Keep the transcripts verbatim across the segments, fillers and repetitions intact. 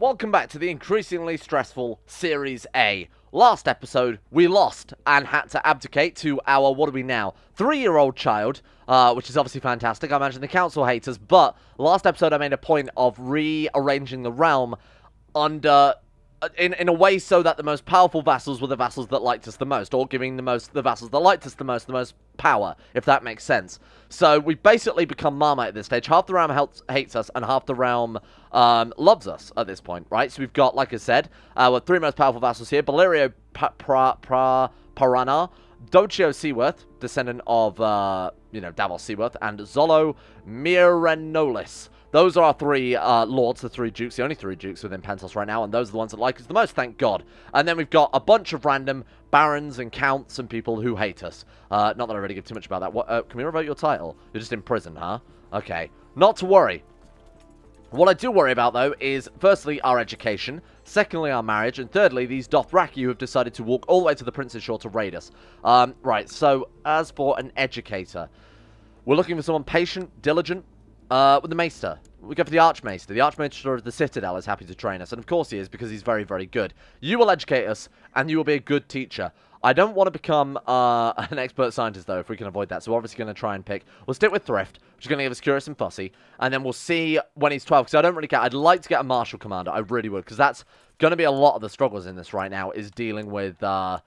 Welcome back to the increasingly stressful Series A. Last episode, we lost and had to abdicate to our, what are we now, three-year-old child, uh, which is obviously fantastic. I imagine the council hates us, but last episode I made a point of rearranging the realm under... In, in a way so that the most powerful vassals were the vassals that liked us the most, or giving the most the vassals that liked us the most the most power, if that makes sense. So we basically become Marmite at this stage. Half the realm helps, hates us, and half the realm um, loves us at this point, right? So we've got, like I said, our three most powerful vassals here. Balerio Pra Parana, Docio Seaworth, descendant of, uh, you know, Davos Seaworth, and Zolo Miranolis. Those are our three uh, lords, the three dukes, the only three dukes within Pentos right now, and those are the ones that like us the most, thank God. And then we've got a bunch of random barons and counts and people who hate us. Uh, not that I really give too much about that. What, uh, can we revoke your title? You're just in prison, huh? Okay. Not to worry. What I do worry about, though, is, firstly, our education, secondly, our marriage, and thirdly, these Dothraki who have decided to walk all the way to the Prince's Shore to raid us. Um, right, so, as for an educator, we're looking for someone patient, diligent, Uh, with the Maester. We go for the Archmaester. The Archmaester of the Citadel is happy to train us, and of course he is, because he's very, very good. You will educate us, and you will be a good teacher. I don't want to become uh, an expert scientist, though, if we can avoid that, so we're obviously going to try and pick. We'll stick with Thrift, which is going to give us Curious and Fussy, and then we'll see when he's twelve, because I don't really care. I'd like to get a Martial Commander, I really would, because that's going to be a lot of the struggles in this right now, is dealing with... Uh,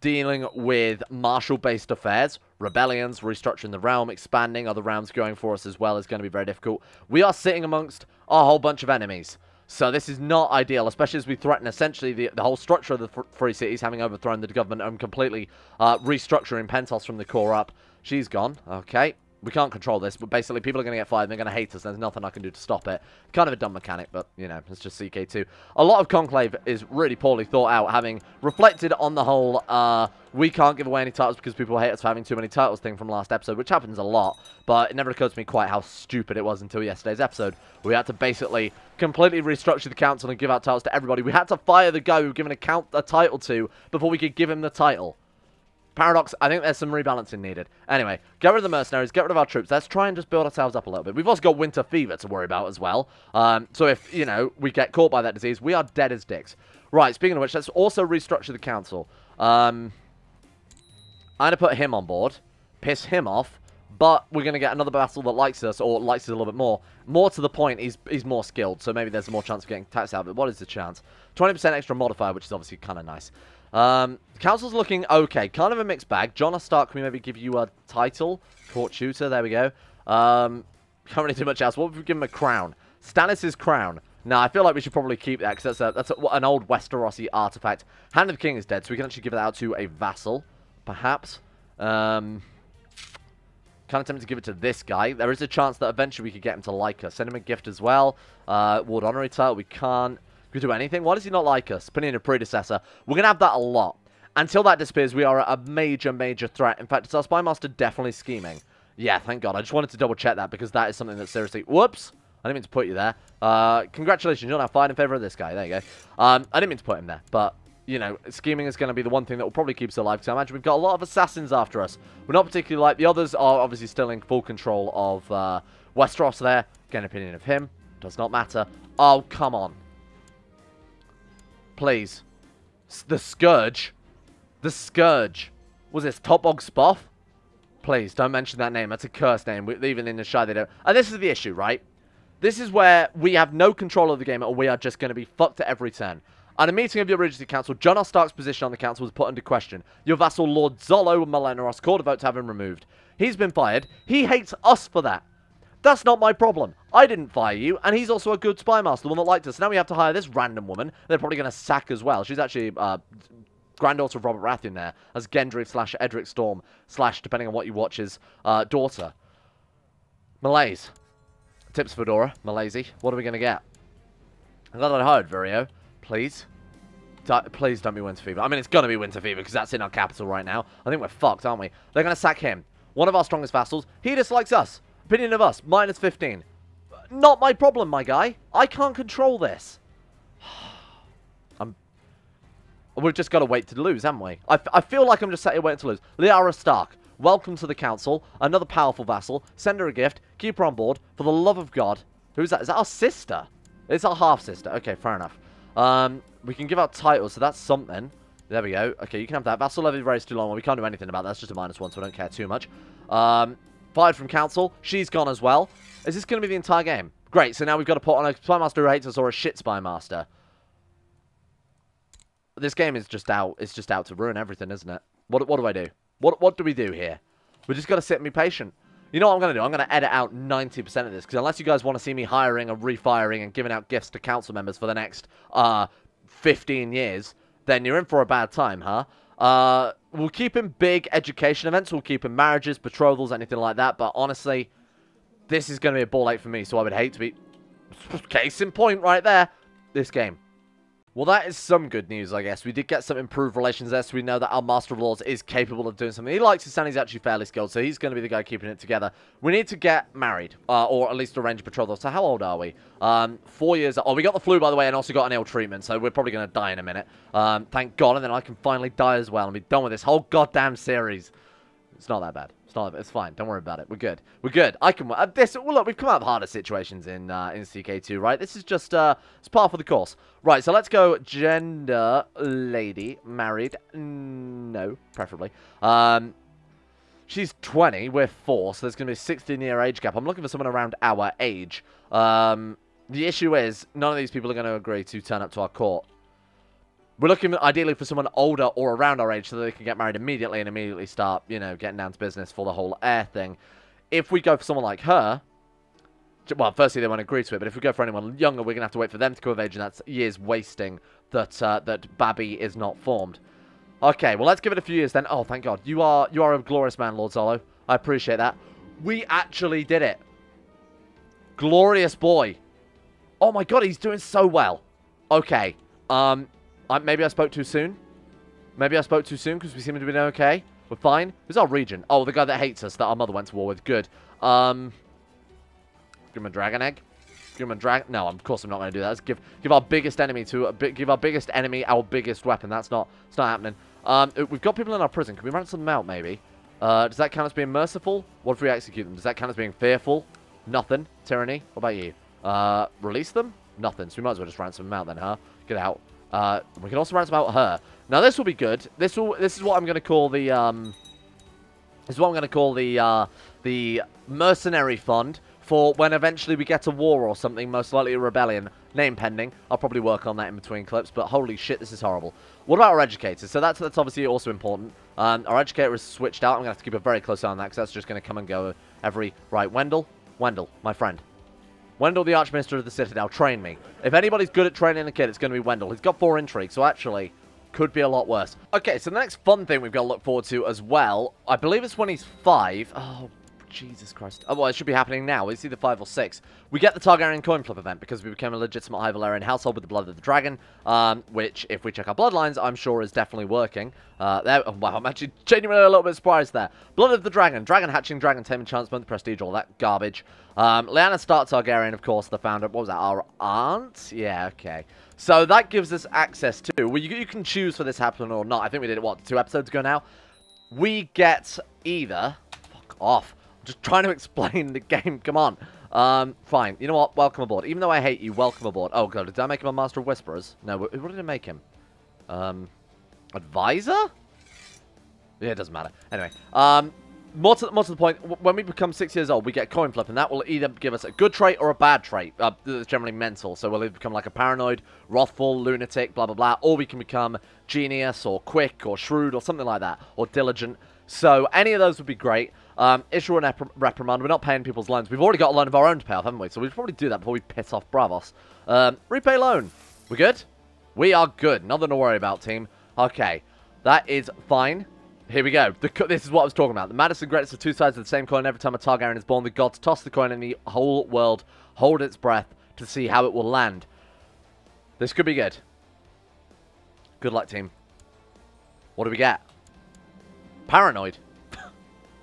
dealing with martial-based affairs, rebellions, restructuring the realm, expanding other realms going for us as well is going to be very difficult. We are sitting amongst a whole bunch of enemies, so this is not ideal, especially as we threaten essentially the, the whole structure of the Free Cities, having overthrown the government and completely uh, restructuring Pentos from the core up. She's gone. Okay. We can't control this, but basically people are going to get fired and they're going to hate us. There's nothing I can do to stop it. Kind of a dumb mechanic, but, you know, it's just C K two. A lot of Conclave is really poorly thought out, having reflected on the whole, uh, we can't give away any titles because people hate us for having too many titles thing from last episode, which happens a lot, but it never occurred to me quite how stupid it was until yesterday's episode. We had to basically completely restructure the council and give out titles to everybody. We had to fire the guy we were giving a, count, a title to before we could give him the title. Paradox, I think there's some rebalancing needed. Anyway, get rid of the mercenaries, get rid of our troops. Let's try and just build ourselves up a little bit. We've also got winter fever to worry about as well. Um, so if, you know, we get caught by that disease, we are dead as dicks. Right, speaking of which, let's also restructure the council. Um, I'm going to put him on board, piss him off, but we're going to get another vassal that likes us, or likes us a little bit more. More to the point, he's, he's more skilled, so maybe there's a more chance of getting taxed out of it. What is the chance? twenty percent extra modifier, which is obviously kind of nice. Um, council's looking okay. Kind of a mixed bag. Jon Stark, can we maybe give you a title? Court tutor, there we go. Um, can't really do much else. What if we give him a crown? Stannis' crown. Now, I feel like we should probably keep that, because that's, a, that's a, an old Westerosi artifact. Hand of the King is dead, so we can actually give that out to a vassal, perhaps. Um, kind of tempted to give it to this guy. There is a chance that eventually we could get him to like us. Send him a gift as well. Uh, Ward Honorary title, we can't. We do anything? Why does he not like us? Opinion of predecessor. We're going to have that a lot. Until that disappears, we are a major, major threat. In fact, it's our spy master definitely scheming. Yeah, thank God. I just wanted to double check that because that is something that seriously... Whoops! I didn't mean to put you there. Uh, congratulations, you're now fired in favor of this guy. There you go. Um, I didn't mean to put him there, but... You know, scheming is going to be the one thing that will probably keep us alive, because I imagine we've got a lot of assassins after us. We're not particularly like... The others are obviously still in full control of uh, Westeros there. Get an opinion of him. Does not matter. Oh, come on. Please. The Scourge. The Scourge. Was this Topbog Spoff? Please, don't mention that name. That's a cursed name. We, even in the Ashai, they don't... And this is the issue, right? This is where we have no control of the game, or we are just going to be fucked at every turn. At a meeting of the Regency Council, Jon Stark's position on the council was put under question. Your vassal, Lord Zolo Miranolis, called a vote to have him removed. He's been fired. He hates us for that. That's not my problem. I didn't fire you, and he's also a good spy master, the one that liked us. So now we have to hire this random woman. They're probably going to sack as well. She's actually uh, granddaughter of Robert Baratheon there, as Gendry slash Edric Storm slash, depending on what you watch, is uh, daughter. Malaise. Tips Fedora. Malaisey. What are we going to get? I'm glad I hired Virio. Please. D please don't be Winter Fever. I mean, it's going to be Winter Fever, because that's in our capital right now. I think we're fucked, aren't we? They're going to sack him. One of our strongest vassals. He dislikes us. Opinion of us, minus fifteen. Not my problem, my guy. I can't control this. I'm... We've just got to wait to lose, haven't we? I, I feel like I'm just sat here waiting to lose. Lyarra Stark, welcome to the council. Another powerful vassal. Send her a gift. Keep her on board. For the love of God. Who's that? Is that our sister? It's our half-sister. Okay, fair enough. Um, we can give out titles, so that's something. There we go. Okay, you can have that. Vassal levy raise too long. Well, we can't do anything about that. That's just a minus one, so I don't care too much. Um, fired from council. She's gone as well. Is this going to be the entire game? Great, so now we've got to put on a Spy Master who hates us or a shit Spy Master. This game is just out. It's just out to ruin everything, isn't it? What, what do I do? What, what do we do here? We just got to sit and be patient. You know what I'm going to do? I'm going to edit out ninety percent of this, because unless you guys want to see me hiring and refiring and giving out gifts to council members for the next uh, fifteen years, then you're in for a bad time, huh? Uh, we'll keep in big education events. We'll keep in marriages, betrothals, anything like that. But honestly, this is going to be a ball ache for me, so I would hate to be... Case in point right there. This game. Well, that is some good news, I guess. We did get some improved relations there, so we know that our Master of Laws is capable of doing something. He likes his son. He's actually fairly skilled, so he's going to be the guy keeping it together. We need to get married, uh, or at least arrange a betrothal. So how old are we? Um, four years. Oh, we got the flu, by the way, and also got an ill treatment, so we're probably going to die in a minute. Um, thank God, and then I can finally die as well and be done with this whole goddamn series. It's not that bad. It's not. It's fine. Don't worry about it. We're good. We're good. I can. Uh, this. Well, look, we've come out of harder situations in uh, in C K two, right? This is just. Uh, it's par for the course, right? So let's go. Gender, lady, married. No, preferably. Um, she's twenty. We're four. So there's gonna be a sixteen year age gap. I'm looking for someone around our age. Um, the issue is none of these people are gonna agree to turn up to our court. We're looking, ideally, for someone older or around our age so that they can get married immediately and immediately start, you know, getting down to business for the whole heir thing. If we go for someone like her, well, firstly, they won't agree to it, but if we go for anyone younger, we're going to have to wait for them to come of age, and that's years wasting that uh, that Babby is not formed. Okay, well, let's give it a few years then. Oh, thank God. You are, you are a glorious man, Lord Zolo. I appreciate that. We actually did it. Glorious boy. Oh, my God, he's doing so well. Okay, um... I, maybe I spoke too soon. Maybe I spoke too soon because we seem to be doing okay. We're fine. Who's our regent? Oh, the guy that hates us, that our mother went to war with. Good. Um, give him a dragon egg. Give him a dragon. No, of course I'm not going to do that. Let's give give our biggest enemy to a big, give our biggest enemy our biggest weapon. That's not. It's not happening. Um, we've got people in our prison. Can we ransom them out? Maybe. Uh, does that count as being merciful? What if we execute them? Does that count as being fearful? Nothing. Tyranny. What about you? Uh, release them? Nothing. So we might as well just ransom them out then, huh? Get out. Uh, we can also ransom out her. Now this will be good. This will. This is what I'm going to call the. Um, this is what I'm going to call the uh, the mercenary fund for when eventually we get a war or something, most likely a rebellion. Name pending. I'll probably work on that in between clips. But holy shit, this is horrible. What about our educators? So that's that's obviously also important. Um, our educator is switched out. I'm going to have to keep a very close eye on that because that's just going to come and go every right. Wendell, Wendell, my friend. Wendell, the Archmaester of the Citadel, train me. If anybody's good at training a kid, it's going to be Wendell. He's got four intrigue, so actually, could be a lot worse. Okay, so the next fun thing we've got to look forward to as well, I believe it's when he's five. Oh, Jesus Christ. Oh, well, it should be happening now. It's either five or six. We get the Targaryen coin flip event because we became a legitimate High Valyrian household with the blood of the dragon, um, which, if we check our bloodlines, I'm sure is definitely working. Uh, there, oh, wow, I'm actually genuinely a little bit surprised there. Blood of the dragon. Dragon hatching, dragon taming, chance month, prestige, all that garbage. Um, Lyarra Stark Targaryen, of course, the founder. What was that? Our aunt? Yeah, okay. So that gives us access to... Well, you, you can choose for this happening or not. I think we did it, what, two episodes ago now? We get either... Fuck off. Just trying to explain the game. Come on. Um, fine. You know what? Welcome aboard. Even though I hate you, welcome aboard. Oh, God. Did I make him a Master of Whisperers? No. What did I make him? Um, advisor? Yeah, it doesn't matter. Anyway. Um, more to, more to the point, when we become six years old, we get coin flip, and that will either give us a good trait or a bad trait. Uh, it's generally mental. So we'll either become like a paranoid, wrathful, lunatic, blah, blah, blah. Or we can become genius or quick or shrewd or something like that. Or diligent. So any of those would be great. Um, issue and reprimand. We're not paying people's loans. We've already got a loan of our own to pay off, haven't we? So we should probably do that before we piss off Bravos. Um, repay loan. We're good? We are good. Nothing to worry about, team. Okay. That is fine. Here we go. The co this is what I was talking about. The maddest and greatest are two sides of the same coin. Every time a Targaryen is born, the gods toss the coin and the whole world hold its breath to see how it will land. This could be good. Good luck, team. What do we get? Paranoid.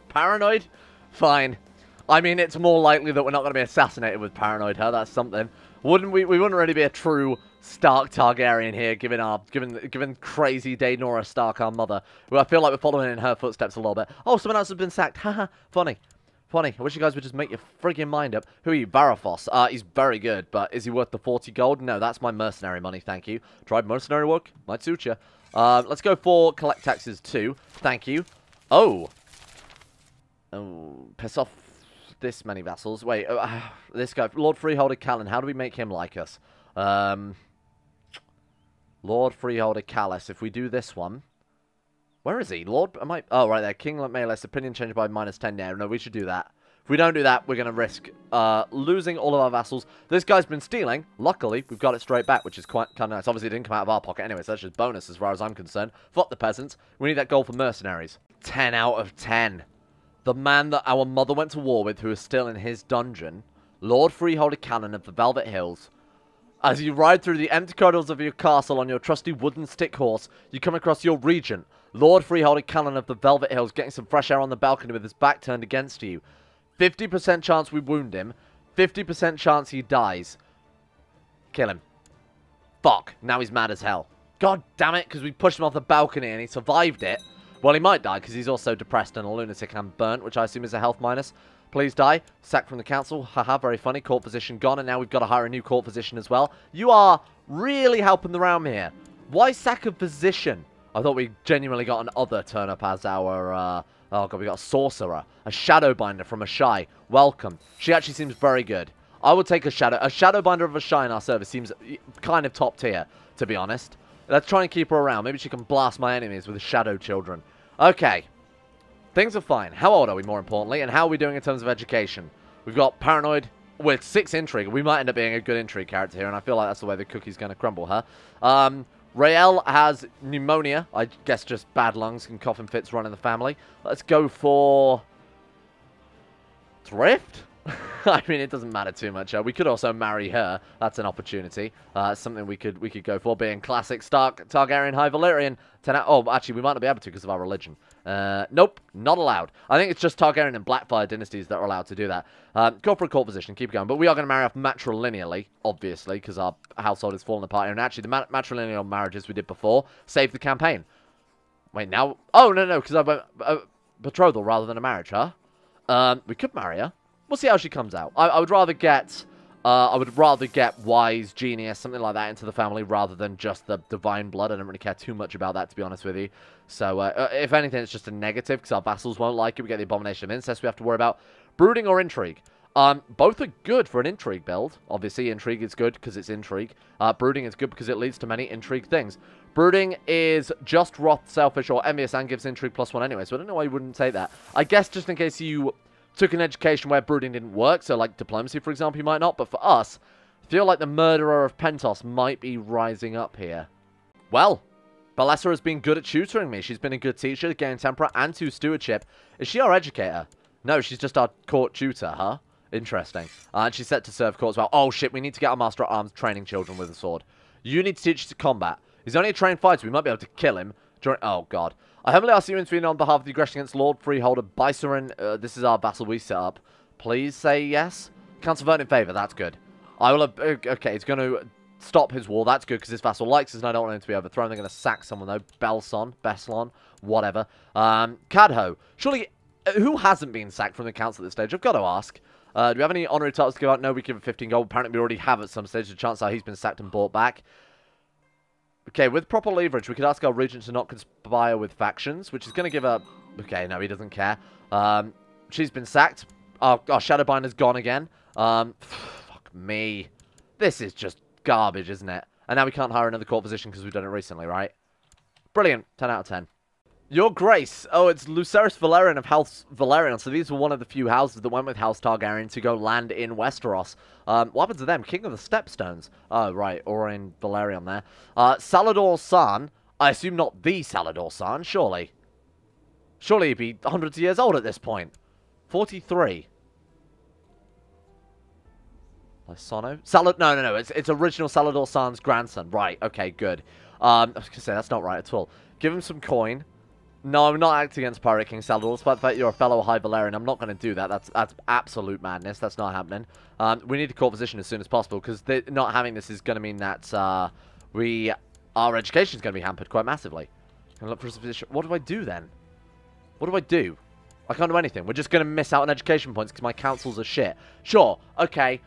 Paranoid? Fine. I mean, it's more likely that we're not going to be assassinated with paranoid, huh? That's something. Wouldn't we? We wouldn't really be a true Stark Targaryen here, given our, given, given crazy Daenerys Stark, our mother. Well, I feel like we're following in her footsteps a little bit. Oh, someone else has been sacked. Haha. Funny. twenty. I wish you guys would just make your friggin' mind up. Who are you? Barafos. Uh, he's very good, but is he worth the forty gold? No, that's my mercenary money, thank you. Tried mercenary work? Might suit you. Uh, let's go for collect taxes too. Thank you. Oh. Oh, piss off this many vassals. Wait, uh, this guy, Lord Freeholder Cannon, how do we make him like us? Um, Lord Freeholder Callus, if we do this one. Where is he? Lord, am I? Oh, right there. King Maelus, opinion changed by minus ten. Yeah, no, we should do that. If we don't do that, we're going to risk uh, losing all of our vassals. This guy's been stealing. Luckily, we've got it straight back, which is quite kind of nice. Obviously, it didn't come out of our pocket anyway, so that's just bonus as far as I'm concerned. Fuck the peasants. We need that gold for mercenaries. ten out of ten. The man that our mother went to war with, who is still in his dungeon, Lord Freeholder Cannon of the Velvet Hills. As you ride through the empty corridors of your castle on your trusty wooden stick horse, you come across your regent, Lord Freeholder Cannon of the Velvet Hills, getting some fresh air on the balcony with his back turned against you. fifty percent chance we wound him, fifty percent chance he dies. Kill him. Fuck, now he's mad as hell. God damn it, because we pushed him off the balcony and he survived it. Well, he might die because he's also depressed and a lunatic and burnt, which I assume is a health minus. Please die. Sacked from the council. Haha, very funny. Court physician gone, and now we've got to hire a new court physician as well. You are really helping the realm here. Why sack a physician? I thought we genuinely got an other turn up as our, uh... oh god, we got a sorcerer. A shadowbinder from Ashai. Welcome. She actually seems very good. I would take a shadow... A shadowbinder of Ashai in our service seems kind of top tier, to be honest. Let's try and keep her around. Maybe she can blast my enemies with shadow children. Okay. Things are fine. How old are we, more importantly? And how are we doing in terms of education? We've got Paranoid with six Intrigue. We might end up being a good Intrigue character here, and I feel like that's the way the cookie's going to crumble, huh? Um, Rael has pneumonia. I guess just bad lungs and coughing fits run in the family. Let's go for... Thrift? I mean, it doesn't matter too much. Uh, we could also marry her. That's an opportunity. Uh, something we could we could go for, being classic Stark, Targaryen, High Valyrian. Oh, actually, we might not be able to because of our religion. Uh, nope, not allowed. I think it's just Targaryen and Blackfyre dynasties that are allowed to do that. Um, go for a court position, keep going. But we are going to marry off matrilineally, obviously, because our household has fallen apart. And actually, the ma matrilineal marriages we did before saved the campaign. Wait, now... Oh, no, no, because I went... Uh, betrothal rather than a marriage, huh? Um, we could marry her. We'll see how she comes out. I, I would rather get... Uh, I would rather get wise, genius, something like that into the family rather than just the divine blood. I don't really care too much about that, to be honest with you. So, uh, if anything, it's just a negative because our vassals won't like it. We get the abomination of incest we have to worry about. Brooding or intrigue? Um, both are good for an intrigue build. Obviously, intrigue is good because it's intrigue. Uh, brooding is good because it leads to many intrigue things. Brooding is just wrath, selfish, or envious and gives intrigue plus one anyway. So, I don't know why you wouldn't say that. I guess just in case you... took an education where brooding didn't work, so like diplomacy, for example, you might not. But for us, I feel like the murderer of Pentos might be rising up here. Well, Balessa has been good at tutoring me. She's been a good teacher, gained temper, and to stewardship. Is she our educator? No, she's just our court tutor, huh? Interesting. Uh, and she's set to serve court as well. Oh, shit, we need to get our master at arms training children with a sword. You need to teach to combat. He's only a trained fighter. We might be able to kill him. During oh, God. I humbly ask you to intervene on behalf of the aggression against Lord Freeholder Bicerin. Uh, this is our vassal we set up. Please say yes. Council vote in favour. That's good. I will... Have, okay, he's going to stop his war. That's good, because this vassal likes us, and I don't want him to be overthrown. They're going to sack someone, though. Belson, Beslon, whatever. Um, Cadho. Surely, who hasn't been sacked from the council at this stage? I've got to ask. Uh, do we have any honorary titles to give out? No, we give him fifteen gold. Apparently, we already have at some stage. The chance that he's been sacked and bought back. Okay, with proper leverage, we could ask our regent to not conspire with factions, which is going to give a... Okay, no, he doesn't care. Um, she's been sacked. Our, our Shadowbinder's gone again. Um, fuck me. This is just garbage, isn't it? And now we can't hire another court physician because we've done it recently, right? Brilliant. ten out of ten. Your Grace. Oh, it's Lucerys Valerian of House Valerian. So these were one of the few houses that went with House Targaryen to go land in Westeros. Um, what happened to them? King of the Stepstones. Oh, right. Orin Valerian there. Uh, Saladhor Saan. I assume not the Saladhor Saan, surely. Surely he'd be hundreds of years old at this point. forty-three. Lysono? Salad? No, no, no. It's, it's original Saladhor Saan's grandson. Right. Okay, good. Um, I was going to say, that's not right at all. Give him some coin. No, I'm not acting against Pirate King Salador. Despite the fact you're a fellow High Valyrian, I'm not going to do that. That's that's absolute madness. That's not happening. Um, we need a court physician as soon as possible, because not having this is going to mean that uh, we our education is going to be hampered quite massively. Can I look for a physician? What do I do then? What do I do? I can't do anything. We're just going to miss out on education points because my councils are shit. Sure, okay,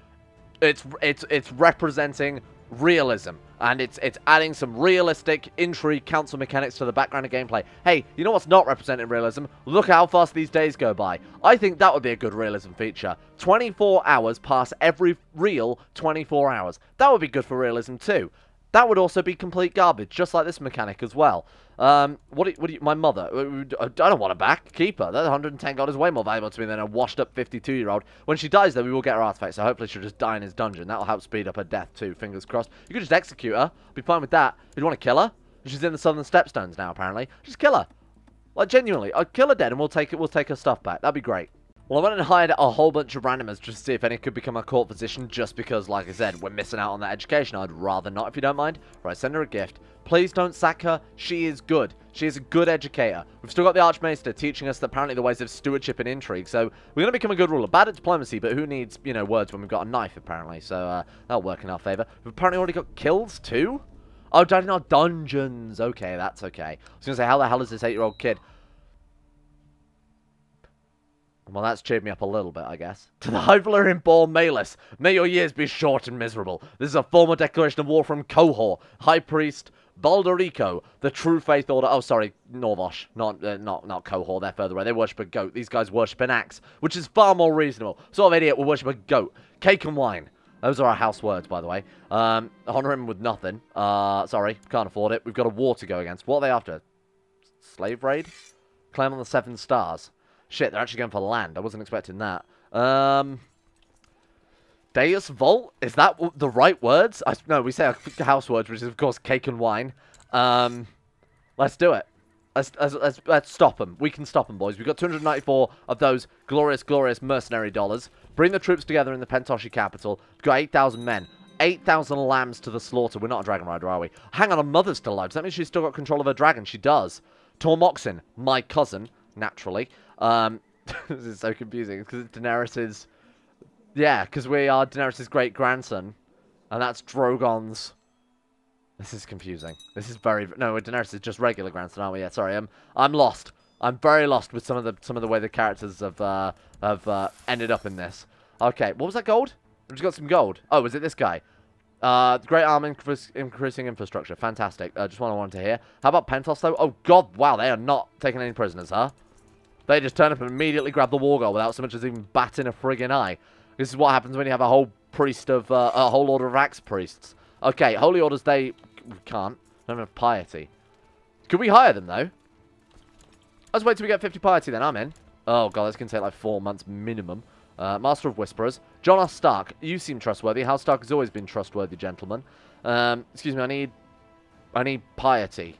it's it's it's representing realism, and it's it's adding some realistic intrigue council mechanics to the background of gameplay. Hey, you know what's not representing realism? Look how fast these days go by. I think that would be a good realism feature. twenty-four hours past every real twenty-four hours. That would be good for realism too. That would also be complete garbage, just like this mechanic as well. Um, what do you, what do you, my mother, I don't want a back, keep her. That one hundred ten gold is way more valuable to me than a washed up fifty-two year old. When she dies though, we will get her artifact, so hopefully she'll just die in his dungeon. That'll help speed up her death too, fingers crossed. You could just execute her, be fine with that. You'd want to kill her? She's in the southern Stepstones now apparently. Just kill her. Like genuinely, I'll kill her dead and we'll take, we'll take her stuff back, that'd be great. Well, I went and hired a whole bunch of randomers just to see if any could become a court physician, just because, like I said, we're missing out on that education. I'd rather not, if you don't mind. Right, send her a gift. Please don't sack her. She is good. She is a good educator. We've still got the Archmaester teaching us apparently the ways of stewardship and intrigue, so we're going to become a good ruler. Bad at diplomacy, but who needs, you know, words when we've got a knife, apparently, so uh, that'll work in our favour. We've apparently already got kills, too? Oh, died in our dungeons. Okay, that's okay. I was going to say, how the hell is this eight-year-old kid? Well, that's cheered me up a little bit, I guess. To the High Valyrian born Malaise, may your years be short and miserable. This is a formal declaration of war from Kohor, High Priest Balderico, the True Faith Order. Oh, sorry, Norvos, not uh, not not Kohor. They're further away. They worship a goat. These guys worship an axe, which is far more reasonable. Sort of idiot will worship a goat. Cake and wine. Those are our house words, by the way. Um, honor him with nothing. Uh, sorry, can't afford it. We've got a war to go against. What are they after? Slave raid? Claim on the Seven Stars. Shit, they're actually going for land. I wasn't expecting that. Um, Deus Vault? Is that the right words? I, no, we say our house words, which is, of course, cake and wine. Um, let's do it. Let's, let's, let's stop them. We can stop them, boys. We've got two hundred ninety-four of those glorious, glorious mercenary dollars. Bring the troops together in the Pentoshi capital. We've got eight thousand men. eight thousand lambs to the slaughter. We're not a dragon rider, are we? Hang on, her mother's still alive. Does that mean she's still got control of her dragon? She does. Tormoxin, my cousin, naturally. Um, this is so confusing because Daenerys's, yeah, because we are Daenerys's great grandson, and that's Drogon's. This is confusing. This is very no. Daenerys is just regular grandson, aren't we? Yeah, sorry, I'm I'm lost. I'm very lost with some of the some of the way the characters have uh, have uh, ended up in this. Okay, what was that gold? We just got some gold. Oh, was it this guy? Uh, Great Arm increasing infrastructure. Fantastic. Uh, just what I wanted to hear. How about Pentos though? Oh God, wow, they are not taking any prisoners, huh? They just turn up and immediately grab the war goal without so much as even batting a friggin' eye. This is what happens when you have a whole priest of, uh, a whole order of axe priests. Okay, holy orders, they we can't. They don't have piety. Could we hire them, though? Let's wait till we get fifty piety, then. I'm in. Oh, God, that's going to take like four months minimum. Uh, Master of Whisperers. Jon Stark, you seem trustworthy. House Stark has always been trustworthy, gentlemen. Um, excuse me, I need... I need piety.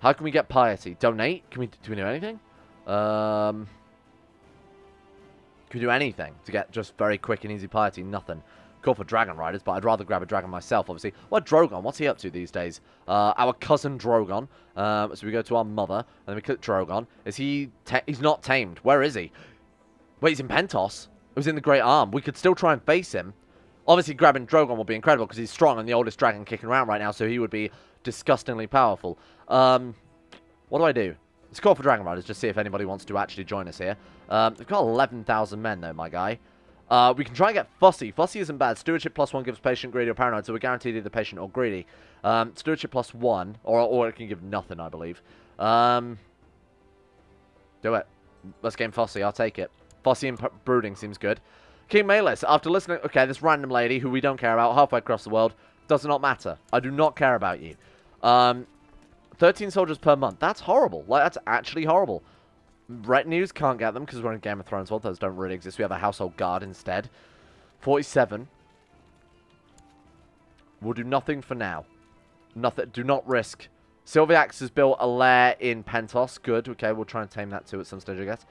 How can we get piety? Donate? Can we, do we do anything? Um, could do anything to get just very quick and easy piety. Nothing. Call for dragon riders, but I'd rather grab a dragon myself, obviously. What Drogon? What's he up to these days? Uh, our cousin Drogon. Um, so we go to our mother, and then we click Drogon. Is he? He's not tamed. Where is he? Wait, he's in Pentos. It was in the Great Arm. We could still try and face him. Obviously, grabbing Drogon will be incredible because he's strong and the oldest dragon kicking around right now, so he would be disgustingly powerful. Um, what do I do? Let's call for dragon riders, just see if anybody wants to actually join us here. Um, we've got eleven thousand men, though, my guy. Uh, we can try and get fussy. Fussy isn't bad. Stewardship plus one gives patient, greedy, or paranoid, so we're guaranteed either patient or greedy. Um, stewardship plus one, or, or it can give nothing, I believe. Um, do it. Let's game fussy. I'll take it. Fussy and brooding seems good. King Malaise, after listening... Okay, this random lady who we don't care about, halfway across the world, does not matter. I do not care about you. Um... thirteen soldiers per month. That's horrible. Like, that's actually horrible. Retinues can't get them because we're in Game of Thrones world. Those don't really exist. We have a household guard instead. forty-seven. We'll do nothing for now. Nothing. Do not risk. Sylviax has built a lair in Pentos. Good. Okay, we'll try and tame that too at some stage, I guess.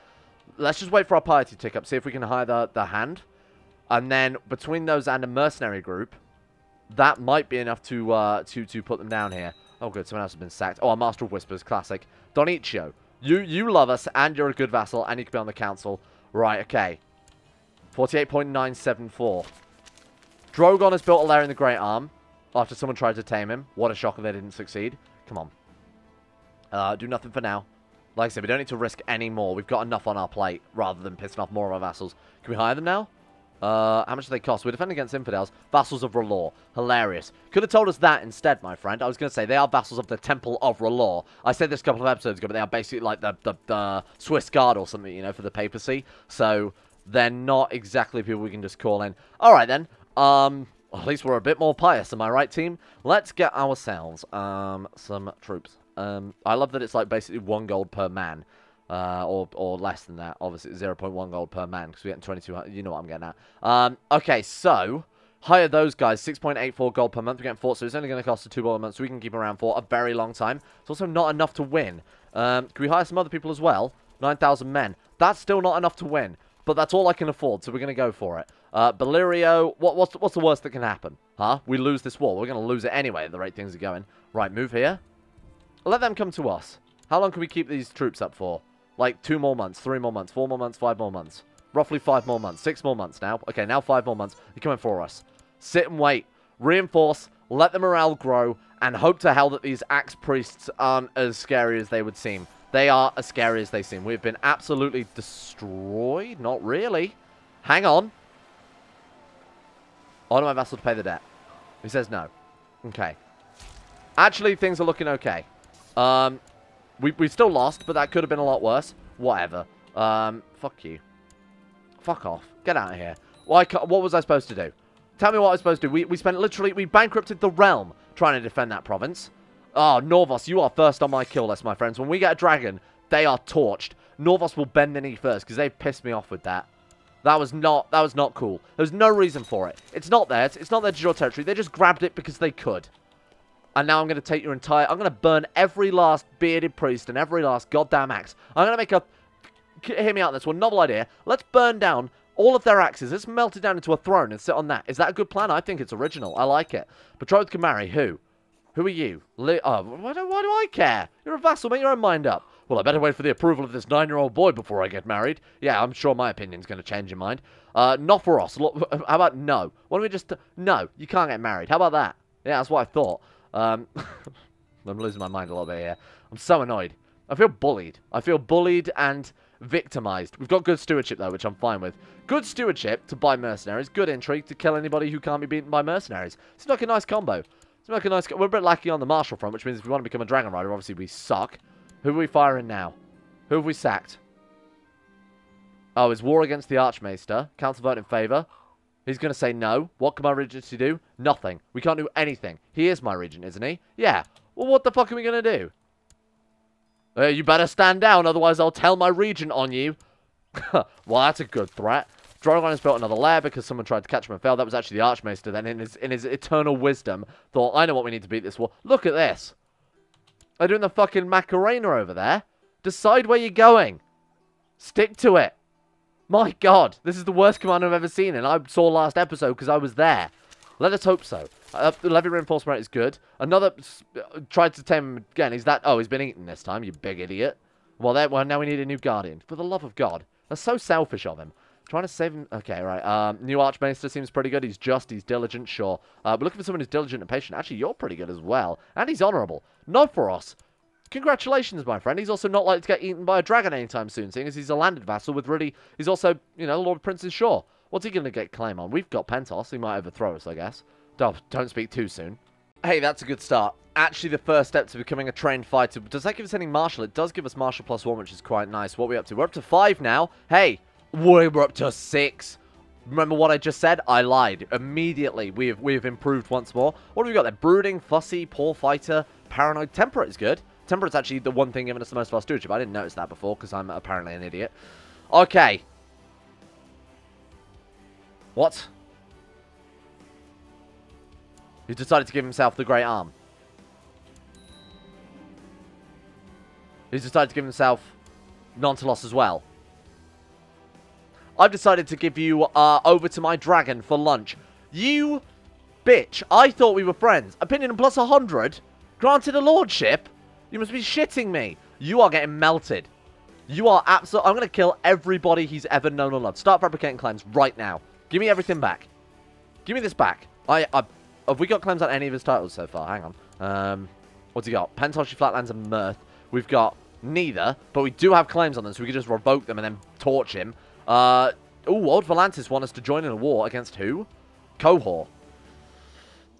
Let's just wait for our piety tick up. See if we can hire the, the hand. And then between those and a mercenary group, that might be enough to uh, to, to put them down here. Oh, good. Someone else has been sacked. Oh, our Master of Whispers. Classic. Donicio. You you love us, and you're a good vassal, and you can be on the council. Right, okay. forty-eight point nine seven four. Drogon has built a lair in the Great Arm after someone tried to tame him. What a shocker they didn't succeed. Come on. Uh, do nothing for now. Like I said, we don't need to risk any more. We've got enough on our plate rather than pissing off more of our vassals. Can we hire them now? Uh, how much do they cost? We're defending against infidels. Vassals of R'hllor. Hilarious. Could have told us that instead, my friend. I was going to say, they are vassals of the Temple of R'hllor. I said this a couple of episodes ago, but they are basically like the, the, the Swiss Guard or something, you know, for the papacy. So, they're not exactly people we can just call in. Alright then. Um, at least we're a bit more pious, am I right, team? Let's get ourselves um, some troops. Um, I love that it's like basically one gold per man. Uh, or, or less than that, obviously, zero point one gold per man, because we're getting twenty-two hundred, you know what I'm getting at. Um, okay, so, hire those guys, six point eight four gold per month, we're getting four, so it's only going to cost us two gold a month, so we can keep around for a very long time. It's also not enough to win. Um, can we hire some other people as well? nine thousand men. That's still not enough to win, but that's all I can afford, so we're going to go for it. Uh, Belirio, what, what's, what's the worst that can happen? Huh? We lose this war, we're going to lose it anyway at the rate things are going. Right, move here. Let them come to us. How long can we keep these troops up for? Like, two more months, three more months, four more months, five more months. Roughly five more months. Six more months now. Okay, now five more months. They're coming for us. Sit and wait. Reinforce. Let the morale grow. And hope to hell that these axe priests aren't as scary as they would seem. They are as scary as they seem. We've been absolutely destroyed. Not really. Hang on. Order my vassal to pay the debt. He says no. Okay. Actually, things are looking okay. Um... We, we still lost, but that could have been a lot worse. Whatever. Um, fuck you. Fuck off. Get out of here. Why? What was I supposed to do? Tell me what I was supposed to do. We, we spent literally... We bankrupted the realm trying to defend that province. Oh, Norvos, you are first on my kill list, my friends. When we get a dragon, they are torched. Norvos will bend the knee first, because they've pissed me off with that. That was not... That was not cool. There was no reason for it. It's not theirs. It's not their digital territory. They just grabbed it because they could. And now I'm going to take your entire... I'm going to burn every last bearded priest and every last goddamn axe. I'm going to make a... Hear me out on this one. Novel idea. Let's burn down all of their axes. Let's melt it down into a throne and sit on that. Is that a good plan? I think it's original. I like it. Betrothed can marry who? Who are you? Le oh, why do, why do I care? You're a vassal. Make your own mind up. Well, I better wait for the approval of this nine-year-old boy before I get married. Yeah, I'm sure my opinion's going to change your mind. Uh, Nophoros. How about no? Why don't we just... No, you can't get married. How about that? Yeah, that's what I thought. Um, I'm losing my mind a little bit here. I'm so annoyed. I feel bullied. I feel bullied and victimized. We've got good stewardship, though, which I'm fine with. Good stewardship to buy mercenaries. Good intrigue to kill anybody who can't be beaten by mercenaries. Seems like a nice combo. Seems like a nice... Co We're a bit lacking on the martial front, which means if we want to become a dragon rider, obviously we suck. Who are we firing now? Who have we sacked? Oh, is war against the Archmaester. Council vote in favor. He's going to say no. What can my regent do? Nothing. We can't do anything. He is my regent, isn't he? Yeah. Well, what the fuck are we going to do? Uh, you better stand down, otherwise I'll tell my regent on you. Well, that's a good threat. Drogon has built another lair because someone tried to catch him and failed. That was actually the Archmaester then, in his, in his eternal wisdom, thought, I know what we need to beat this war. Look at this. They're doing the fucking Macarena over there. Decide where you're going. Stick to it. My god, this is the worst command I've ever seen, and I saw last episode because I was there. Let us hope so. Uh, levy reinforcement rate is good. Another uh, tried to tame him again. He's that. Oh, he's been eaten this time, you big idiot. Well, there, well, now we need a new guardian. For the love of God. That's so selfish of him. Trying to save him. Okay, right. Um, new Archmaester seems pretty good. He's just, he's diligent, sure. Uh, we're looking for someone who's diligent and patient. Actually, you're pretty good as well. And he's honorable. Novforos. Congratulations, my friend. He's also not likely to get eaten by a dragon anytime soon, seeing as he's a landed vassal with really... He's also, you know, Lord Prince's Shore. What's he going to get claim on? We've got Pentos. He might overthrow us, I guess. Oh, don't speak too soon. Hey, that's a good start. Actually, the first step to becoming a trained fighter. Does that give us any martial? It does give us martial plus one, which is quite nice. What are we up to? We're up to five now. Hey, we're up to six. Remember what I just said? I lied. Immediately, we have, we have improved once more. What have we got there? Brooding, fussy, poor fighter, paranoid. Temperate is good. Temperate's actually the one thing giving us the most of our stewardship. I didn't notice that before, because I'm apparently an idiot. Okay. What? He decided to give himself the Great Arm. He's decided to give himself Nontalos as well. I've decided to give you uh, over to my dragon for lunch. You bitch. I thought we were friends. Opinion plus one hundred. Granted a lordship. You must be shitting me. You are getting melted. You are absolute. I'm going to kill everybody he's ever known or loved. Start fabricating claims right now. Give me everything back. Give me this back. I, I Have we got claims on any of his titles so far? Hang on. Um, what's he got? Pentoshi, Flatlands, and Mirth. We've got Neither, but we do have claims on them, so we can just revoke them and then torch him. Uh, ooh, Old Volantis wants us to join in a war against who? Kohor.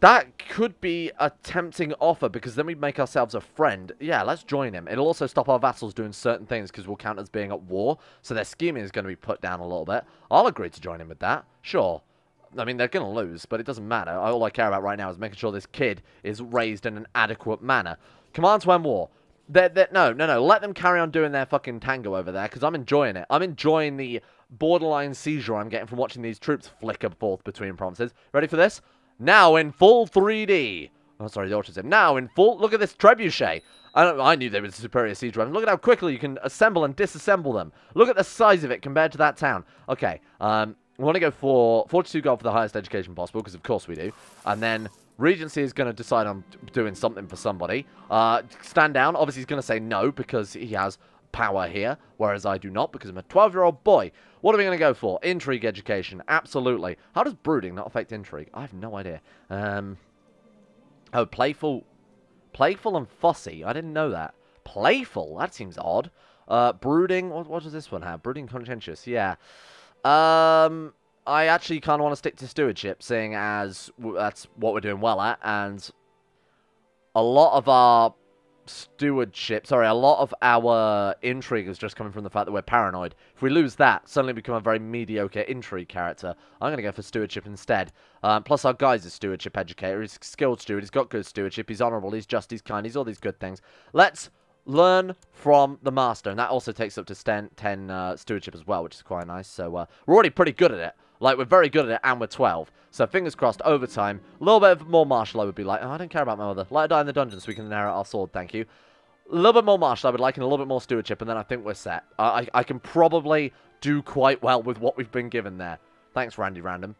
That could be a tempting offer, because then we make ourselves a friend. Yeah, let's join him. It'll also stop our vassals doing certain things, because we'll count as being at war, so their scheming is going to be put down a little bit. I'll agree to join him with that. Sure. I mean, they're going to lose, but it doesn't matter. All I care about right now is making sure this kid is raised in an adequate manner. Command to end war. They're, they're, no, no, no. Let them carry on doing their fucking tango over there, because I'm enjoying it. I'm enjoying the borderline seizure I'm getting from watching these troops flicker forth between promises. Ready for this? Now in full three D. Oh, sorry, the author said, now in full... Look at this trebuchet. I, don't, I knew there was a superior siege weapon. Look at how quickly you can assemble and disassemble them. Look at the size of it compared to that town. Okay, um... we want to go for forty-two gold for the highest education possible, because of course we do. And then Regency is going to decide on doing something for somebody. Uh, stand down. Obviously, he's going to say no, because he has power here, whereas I do not, because I'm a twelve-year-old boy. What are we going to go for? Intrigue education. Absolutely. How does brooding not affect intrigue? I have no idea. Um, oh, playful. Playful and fussy. I didn't know that. Playful? That seems odd. Uh, brooding. What, what does this one have? Brooding conscientious. Yeah. Um, I actually kind of want to stick to stewardship, seeing as w that's what we're doing well at, and a lot of our stewardship, sorry, a lot of our intrigue is just coming from the fact that we're paranoid. If we lose that, suddenly become a very mediocre intrigue character. I'm going to go for stewardship instead. Um, plus our guy's a stewardship educator, he's a skilled steward, he's got good stewardship, he's honourable, he's just, he's kind, he's all these good things. Let's learn from the master, and that also takes up to ten uh, stewardship as well, which is quite nice. So uh, we're already pretty good at it. Like, we're very good at it, and we're twelve. So fingers crossed, over time, a little bit more martial I would be like. Oh, I don't care about my mother. Let her die in the dungeon so we can narrow our sword, thank you. A little bit more martial I would like, and a little bit more stewardship, and then I think we're set. I, I, I can probably do quite well with what we've been given there. Thanks, Randy Random.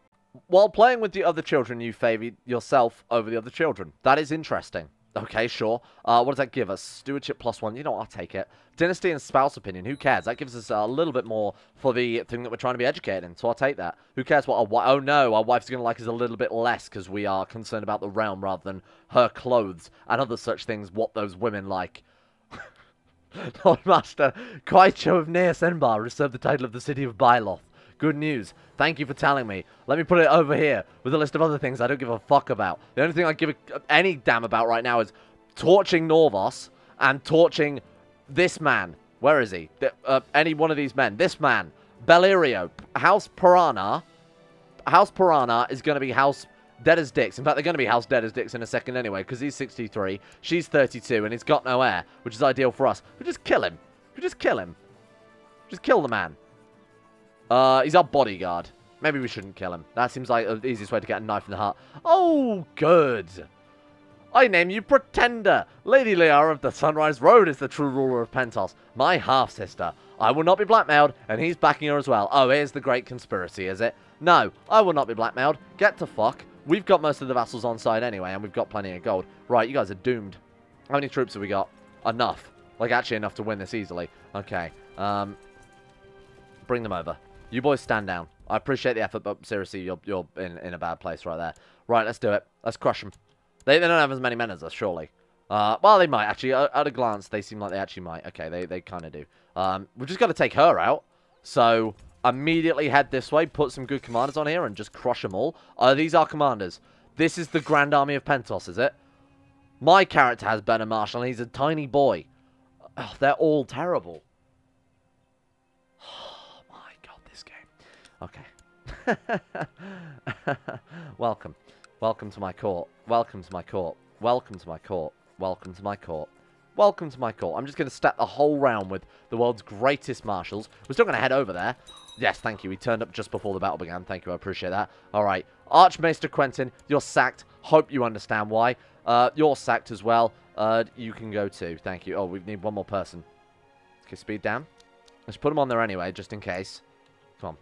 While playing with the other children, you favoured yourself over the other children. That is interesting. Okay, sure. Uh, what does that give us? Stewardship plus one. You know what? I'll take it. Dynasty and spouse opinion. Who cares? That gives us a little bit more for the thing that we're trying to be educated in. So I'll take that. Who cares what our wife... Oh, no. Our wife's going to like us a little bit less because we are concerned about the realm rather than her clothes and other such things, what those women like. Lord Master, Kaicho of Nea Senbar reserved the title of the city of Byloth. Good news. Thank you for telling me. Let me put it over here with a list of other things I don't give a fuck about. The only thing I give a, any damn about right now is torching Norvos and torching this man. Where is he? The, uh, any one of these men. This man. Balerio. House Parana. House Parana is going to be House Dead as Dicks. In fact, they're going to be House Dead as Dicks in a second anyway, because he's sixty-three, she's thirty-two, and he's got no heir, which is ideal for us. We just kill him. We just kill him. Just kill the man. Uh, he's our bodyguard. Maybe we shouldn't kill him. That seems like the easiest way to get a knife in the heart. Oh, good. I name you Pretender. Lady Lyarra of the Sunrise Road is the true ruler of Pentos. My half-sister. I will not be blackmailed, and he's backing her as well. Oh, here's the great conspiracy, is it? No, I will not be blackmailed. Get to fuck. We've got most of the vassals on side anyway, and we've got plenty of gold. Right, you guys are doomed. How many troops have we got? Enough. Like, actually enough to win this easily. Okay. Um, bring them over. You boys stand down. I appreciate the effort, but seriously, you're, you're in, in a bad place right there. Right, let's do it. Let's crush them. They, they don't have as many men as us, surely. Uh, well, they might, actually. At, at a glance, they seem like they actually might. Okay, they, they kind of do. Um, we've just got to take her out. So, immediately head this way, put some good commanders on here, and just crush them all. Uh, these are commanders. This is the Grand Army of Pentos, is it? My character has better martial, and he's a tiny boy. Oh, they're all terrible. Okay. Welcome. Welcome to my court. Welcome to my court. Welcome to my court. Welcome to my court. Welcome to my court. I'm just going to step the whole round with the world's greatest marshals. We're still going to head over there. Yes, thank you. We turned up just before the battle began. Thank you. I appreciate that. All right. Archmaester Quentin, you're sacked. Hope you understand why. Uh, you're sacked as well. Uh, you can go too. Thank you. Oh, we need one more person. Okay, speed down. Let's put them on there anyway, just in case. Come on.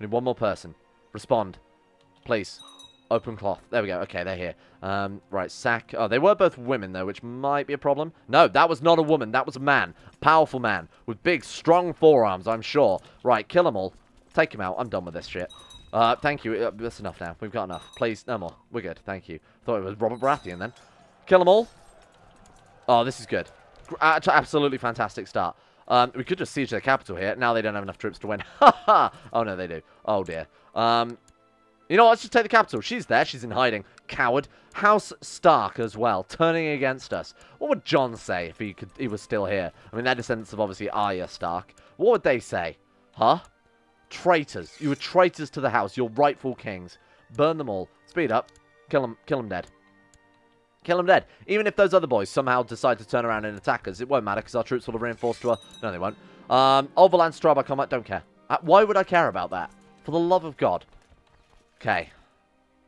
We need one more person. Respond. Please. Open cloth. There we go. Okay, they're here. Um, right, sack. Oh, they were both women, though, which might be a problem. No, that was not a woman. That was a man. Powerful man. With big, strong forearms, I'm sure. Right, kill them all. Take him out. I'm done with this shit. Uh, thank you. Uh, that's enough now. We've got enough. Please, no more. We're good. Thank you. Thought it was Robert Baratheon, then. Kill them all. Oh, this is good. Absolutely fantastic start. Um, we could just siege their capital here. Now they don't have enough troops to win. Ha ha! Oh no, they do. Oh dear. Um, you know what? Let's just take the capital. She's there. She's in hiding. Coward. House Stark as well, turning against us. What would Jon say if he could? He was still here? I mean, they're descendants of obviously Arya Stark. What would they say? Huh? Traitors. You were traitors to the house. You're rightful kings. Burn them all. Speed up. Kill them. Kill them dead. Kill them dead. Even if those other boys somehow decide to turn around and attack us, it won't matter because our troops will have reinforced to her. No, they won't. Um, Overland Straba combat. Don't care. Uh, why would I care about that? For the love of God. Okay.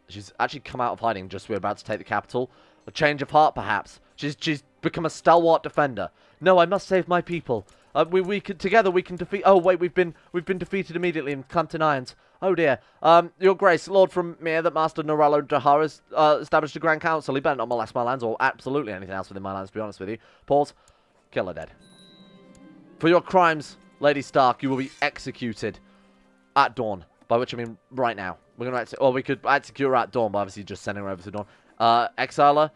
She's actually come out of hiding just as we're about to take the capital. A change of heart, perhaps. She's she's become a stalwart defender. No, I must save my people. Uh, we we could together we can defeat. Oh wait, we've been we've been defeated immediately in Clanton Irons. Oh dear. Um, Your Grace, Lord from Mir, that Master Norello Dahara's uh, established a Grand Council. He better not molest my lands or absolutely anything else within my lands. To be honest with you, pause. Kill her dead. For your crimes, Lady Stark, you will be executed at dawn. By which I mean right now. We're gonna execute. Or we could execute her at dawn, but obviously just sending her over to dawn. Uh, exile her.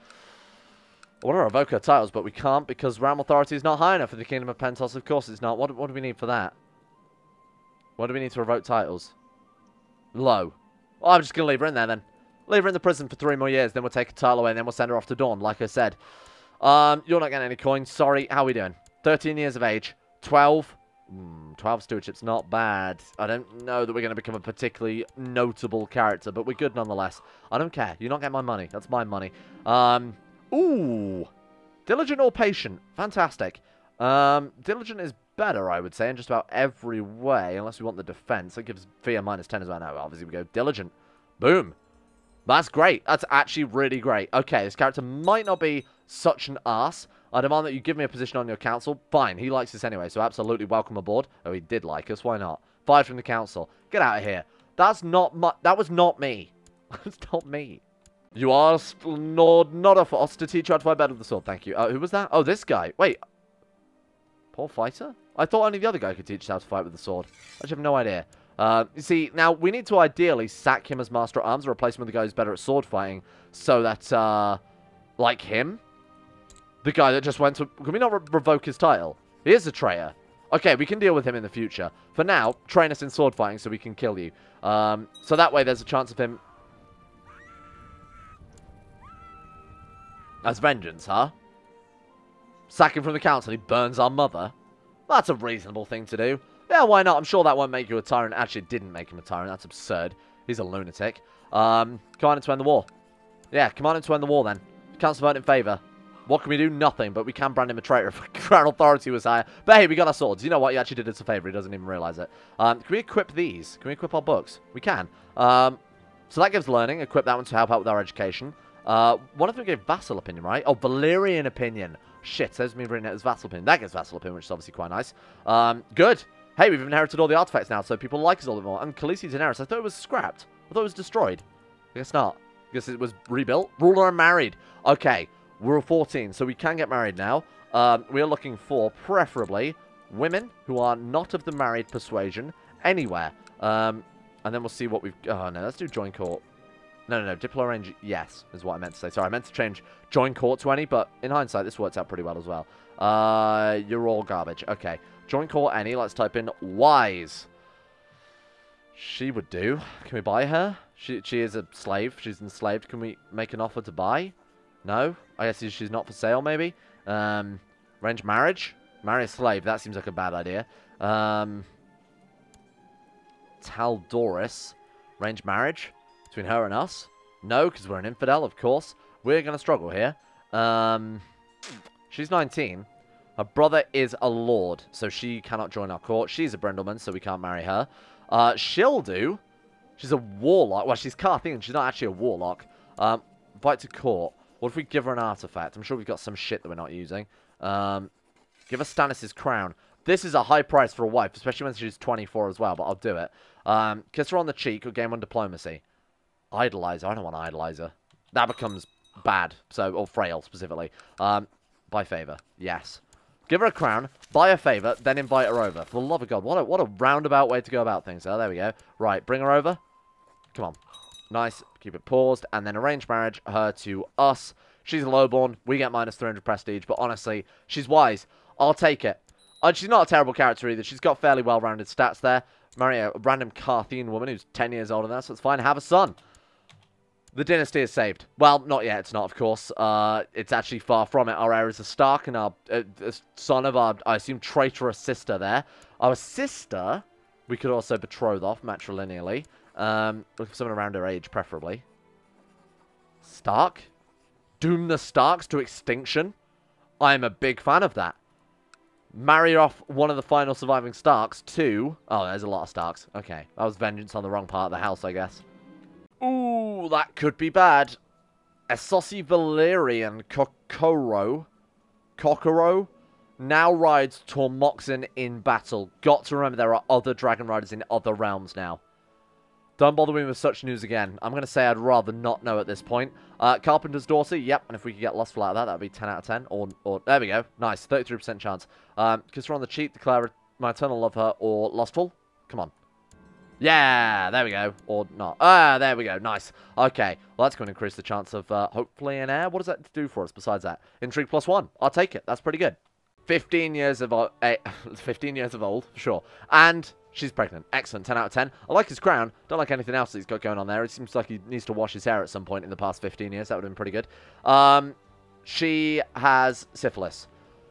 I want to revoke her titles, but we can't because realm authority is not high enough for the Kingdom of Pentos. Of course it's not. What, what do we need for that? What do we need to revoke titles? Low. Oh, I'm just going to leave her in there then. Leave her in the prison for three more years, then we'll take her title away, and then we'll send her off to Dawn, like I said. Um, you're not getting any coins. Sorry. How are we doing? thirteen years of age. twelve. Mm, twelve stewardship's not bad. I don't know that we're going to become a particularly notable character, but we're good nonetheless. I don't care. You're not getting my money. That's my money. Um... Ooh, diligent or patient, fantastic. Um, diligent is better, I would say, in just about every way, unless we want the defense. That gives fear minus ten as well. No, obviously we go diligent. Boom. That's great. That's actually really great. Okay, this character might not be such an ass. I demand that you give me a position on your council. Fine, he likes us anyway, so absolutely welcome aboard. Oh, he did like us. Why not? Fired from the council. Get out of here. That's not my. That was not me. That's not me. You are not, not a force to teach you how to fight better with the sword. Thank you. Uh, who was that? Oh, this guy. Wait. Poor fighter? I thought only the other guy could teach us how to fight with the sword. I just have no idea. Uh, you see, now we need to ideally sack him as Master at Arms or replace him with the guy who's better at sword fighting. So that, uh, like him? The guy that just went to... Can we not re revoke his title? He is a traitor. Okay, we can deal with him in the future. For now, train us in sword fighting so we can kill you. Um, so that way there's a chance of him... As vengeance, huh? Sack him from the council, he burns our mother. That's a reasonable thing to do. Yeah, why not? I'm sure that won't make you a tyrant. Actually, it didn't make him a tyrant. That's absurd. He's a lunatic. Um, command him to end the war. Yeah, command him to end the war, then. Council vote in favour. What can we do? Nothing, but we can brand him a traitor if crown authority was higher. But hey, we got our swords. You know what? You actually did us a favour. He doesn't even realise it. Um, can we equip these? Can we equip our books? We can. Um, so that gives learning. Equip that one to help out with our education. Uh, one of them gave vassal opinion, right? Oh, Valyrian opinion. Shit, there's me reading it as vassal opinion. That gives vassal opinion, which is obviously quite nice. Um, good. Hey, we've inherited all the artifacts now, so people like us all the more. And Khaleesi Daenerys, I thought it was scrapped. I thought it was destroyed. I guess not. I guess it was rebuilt. Ruler and married. Okay, we're fourteen, so we can get married now. Um, we are looking for, preferably, women who are not of the married persuasion anywhere. Um, and then we'll see what we've... Oh, no, let's do joint court. No, no, no. Diplo range, yes, is what I meant to say. Sorry, I meant to change join court to any, but in hindsight, this works out pretty well as well. Uh, you're all garbage. Okay. Join court any. Let's type in wise. She would do. Can we buy her? She she is a slave. She's enslaved. Can we make an offer to buy? No? I guess she's not for sale, maybe. Um, range marriage? Marry a slave. That seems like a bad idea. Um, Tal'Doris. Range marriage? Between her and us? No, because we're an infidel, of course. We're going to struggle here. Um, she's nineteen. Her brother is a lord, so she cannot join our court. She's a Brindleman, so we can't marry her. Uh, she'll do. She's a warlock. Well, she's Carthian. She's not actually a warlock. Um, invite to court. What if we give her an artifact? I'm sure we've got some shit that we're not using. Um, give her Stannis' crown. This is a high price for a wife, especially when she's twenty-four as well, but I'll do it. Um, kiss her on the cheek or gain one diplomacy. Idolizer. I don't want to idolize her. That becomes bad. So, or frail, specifically. Um, buy favour. Yes. Give her a crown. Buy a favour. Then invite her over. For the love of God. What a, what a roundabout way to go about things. Oh, there we go. Right. Bring her over. Come on. Nice. Keep it paused. And then arrange marriage her to us. She's lowborn. We get minus three hundred prestige. But honestly, she's wise. I'll take it. And she's not a terrible character either. She's got fairly well-rounded stats there. Marry a random Carthian woman who's ten years older than us. So it's fine. Have a son. The dynasty is saved. Well, not yet. It's not, of course. Uh, it's actually far from it. Our heir is a Stark and our uh, son of our, I assume, traitorous sister there. Our sister, we could also betroth off matrilineally. Um, look for someone around her age, preferably. Stark? Doom the Starks to extinction? I am a big fan of that. Marry off one of the final surviving Starks to... Oh, there's a lot of Starks. Okay. That was vengeance on the wrong part of the house, I guess. Ooh, that could be bad. Esossi Valyrian Kokoro. Kokoro now rides Tormoxon in battle. Got to remember there are other dragon riders in other realms now. Don't bother me with such news again. I'm going to say I'd rather not know at this point. Uh, Carpenter's daughter, yep. And if we could get lustful out of that, that would be ten out of ten. Or, or there we go. Nice, thirty-three percent chance. Um, kiss her on the cheek, declare my eternal love her, or lustful. Come on. Yeah, there we go. Or not. Ah, there we go. Nice. Okay. Well, that's going to increase the chance of uh, hopefully an heir. What does that do for us besides that? Intrigue plus one. I'll take it. That's pretty good. fifteen years of old. Uh, fifteen years of old, sure. And... she's pregnant. Excellent. ten out of ten. I like his crown. Don't like anything else that he's got going on there. It seems like he needs to wash his hair at some point in the past fifteen years. That would have been pretty good. Um, she has syphilis.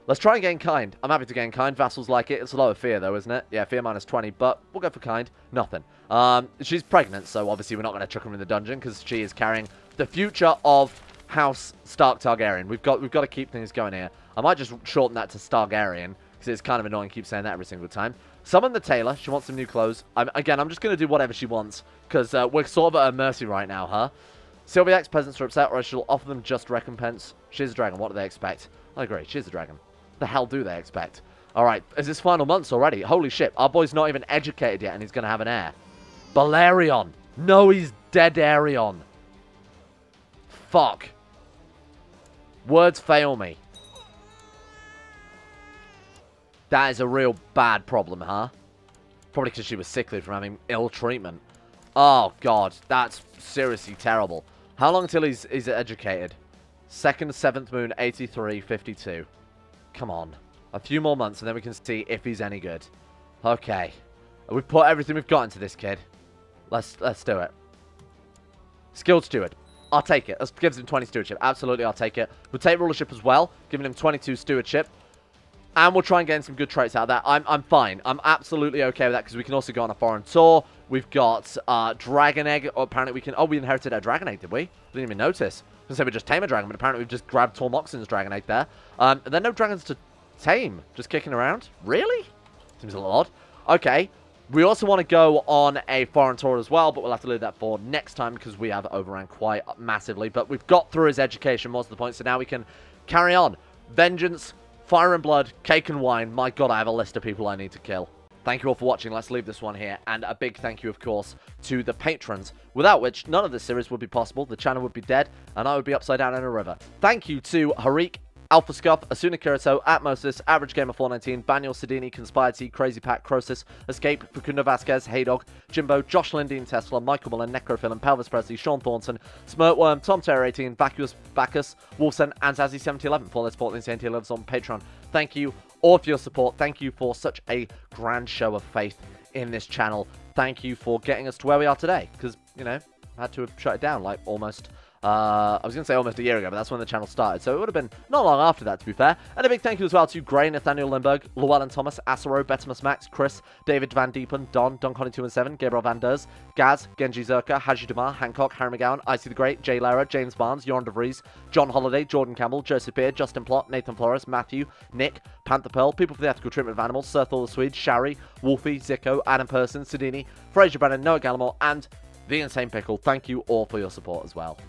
Let's try and gain kind. I'm happy to gain kind. Vassals like it. It's a lower fear, though, isn't it? Yeah, fear minus twenty, but we'll go for kind. Nothing. Um, she's pregnant, so obviously we're not going to chuck her in the dungeon because she is carrying the future of House Stark Targaryen. We've got, we've got to keep things going here. I might just shorten that to Stargaryen because it's kind of annoying to keep saying that every single time. Summon the tailor. She wants some new clothes. I'm, again, I'm just going to do whatever she wants, because uh, we're sort of at her mercy right now, huh? Sylvia's peasants are upset, or I shall offer them just recompense. She's a dragon. What do they expect? I agree. She's a dragon. The hell do they expect? All right. Is this final months already? Holy shit. Our boy's not even educated yet, and he's going to have an heir. Balerion. No, he's Deaderion. Fuck. Words fail me. That is a real bad problem, huh? Probably because she was sickly from having ill treatment. Oh, God. That's seriously terrible. How long till he's, he's educated? Second, seventh moon, eighty-three, fifty-two. Come on. A few more months, and then we can see if he's any good. Okay. We've put everything we've got into this kid. Let's, let's do it. Skilled steward. I'll take it. That gives him twenty stewardship. Absolutely, I'll take it. We'll take rulership as well, giving him twenty-two stewardship. And we'll try and gain some good traits out of that. I'm, I'm fine. I'm absolutely okay with that because we can also go on a foreign tour. We've got uh, Dragon Egg. Oh, apparently we can... Oh, we inherited a Dragon Egg, did we? Didn't even notice. I was going to say we just tame a dragon, but apparently we've just grabbed Tormoxon's Dragon Egg there. Um, are there no dragons to tame? Just kicking around? Really? Seems a little odd. Okay. We also want to go on a foreign tour as well, but we'll have to leave that for next time because we have overran quite massively. But we've got through his education most of the point, so now we can carry on. Vengeance... Fire and blood, cake and wine. My God, I have a list of people I need to kill. Thank you all for watching. Let's leave this one here. And a big thank you, of course, to the patrons, without which none of this series would be possible. The channel would be dead, and I would be upside down in a river. Thank you to Harik, Alpha Scuff, Asuna Kirito, Atmosis, Average Gamer four nineteen, Baniel Sedini, Conspire T, Crazy Pack, Croesus, Escape, Facundo Vasquez, Haydog, Jimbo, Josh Lindeen, Tesla, Michael Mullen, Necrofilm, Pelvis Presley, Sean Thornton, Smirtworm, Tom Terror eighteen, Vacuous, Bacchus, Wolfson, and Zazzy seventy eleven for their support in the Insanity Levels on Patreon. Thank you all for your support. Thank you for such a grand show of faith in this channel. Thank you for getting us to where we are today, because, you know, I had to have shut it down, like, almost... Uh, I was going to say almost a year ago, but that's when the channel started, so it would have been not long after that, to be fair. And a big thank you as well to Gray, Nathaniel Lindbergh, Llewellyn Thomas, Asaro, Betimus Max, Chris, David Van Diepen, Don, Don Connie two seventeen, Gabriel Van Ders, Gaz, Genji Zerka, Haji Damar, Hancock, Harry McGowan, Icy the Great, Jay Lara, James Barnes, Yoran DeVries, John Holiday, Jordan Campbell, Joseph Beard, Justin Plott, Nathan Flores, Matthew, Nick, Panther Pearl, People for the Ethical Treatment of Animals, Sir Thor the Swede, Shari, Wolfie, Zico, Adam Person, Sedini, Fraser Brennan, Noah Gallimore, and The Insane Pickle. Thank you all for your support as well.